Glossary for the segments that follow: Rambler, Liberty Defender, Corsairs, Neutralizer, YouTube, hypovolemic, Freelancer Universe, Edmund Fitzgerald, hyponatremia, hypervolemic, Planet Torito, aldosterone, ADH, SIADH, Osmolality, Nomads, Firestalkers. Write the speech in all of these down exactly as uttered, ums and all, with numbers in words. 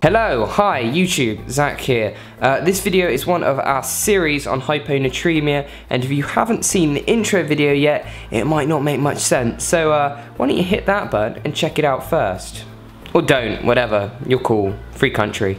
Hello, hi YouTube, Zach here. Uh, this video is one of our series on hyponatremia, and if you haven't seen the intro video yet, it might not make much sense, so uh, why don't you hit that button and check it out first. Or don't, whatever, you're cool, free country.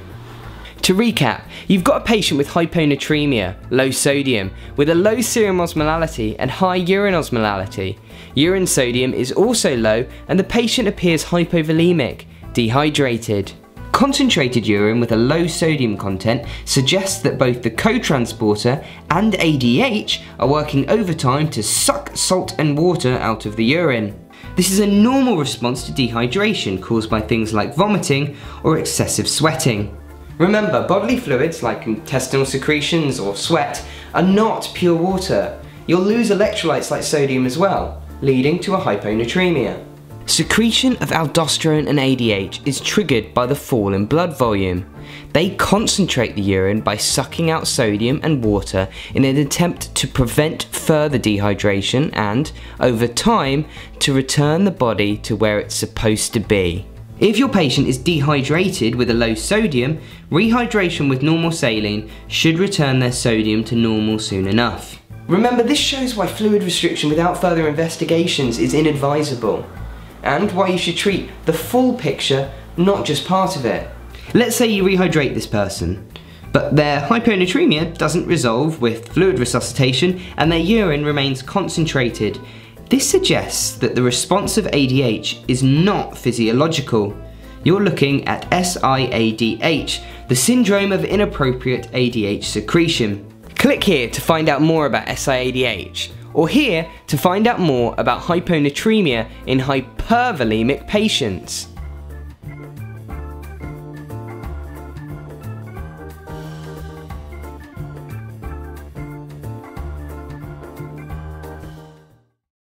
To recap, you've got a patient with hyponatremia, low sodium, with a low serum osmolality and high urine osmolality. Urine sodium is also low and the patient appears hypovolemic, dehydrated. Concentrated urine with a low sodium content suggests that both the co-transporter and A D H are working overtime to suck salt and water out of the urine. This is a normal response to dehydration caused by things like vomiting or excessive sweating. Remember, bodily fluids like intestinal secretions or sweat are not pure water. You'll lose electrolytes like sodium as well, leading to a hyponatremia. Secretion of aldosterone and A D H is triggered by the fall in blood volume. They concentrate the urine by sucking out sodium and water in an attempt to prevent further dehydration and, over time, to return the body to where it's supposed to be. If your patient is dehydrated with a low sodium, rehydration with normal saline should return their sodium to normal soon enough. Remember, this shows why fluid restriction without further investigations is inadvisable, and why you should treat the full picture, not just part of it. Let's say you rehydrate this person, but their hyponatremia doesn't resolve with fluid resuscitation and their urine remains concentrated. This suggests that the response of A D H is not physiological. You're looking at S I A D H, the syndrome of inappropriate A D H secretion. Click here to find out more about S I A D H. Or here to find out more about hyponatremia in hypervolemic patients.